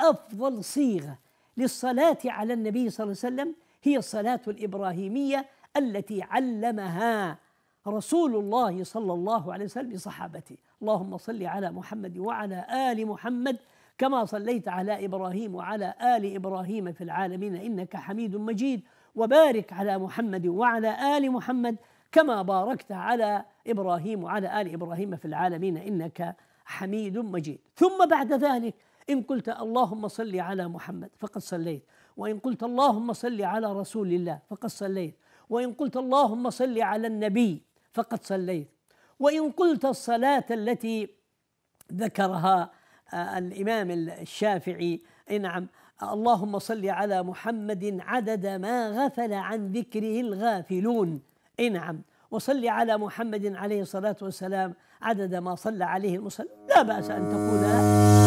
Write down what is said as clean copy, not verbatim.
أفضل صيغة للصلاة على النبي صلى الله عليه وسلم هي الصلاة الإبراهيمية التي علمها رسول الله صلى الله عليه وسلم لصحابته. اللهم صل على محمد وعلى آل محمد كما صليت على إبراهيم وعلى آل إبراهيم في العالمين إنك حميد مجيد، وبارك على محمد وعلى آل محمد كما باركت على إبراهيم وعلى آل إبراهيم في العالمين إنك حميد مجيد. ثم بعد ذلك إن قلت اللهم صل على محمد فقد صليت، وإن قلت اللهم صل على رسول الله فقد صليت، وإن قلت اللهم صل على النبي فقد صليت، وإن قلت الصلاة التي ذكرها الإمام الشافعي نعم اللهم صل على محمد عدد ما غفل عن ذكره الغافلون نعم وصل على محمد عليه الصلاة والسلام عدد ما صلى عليه المصلي، لا بأس أن تقولها.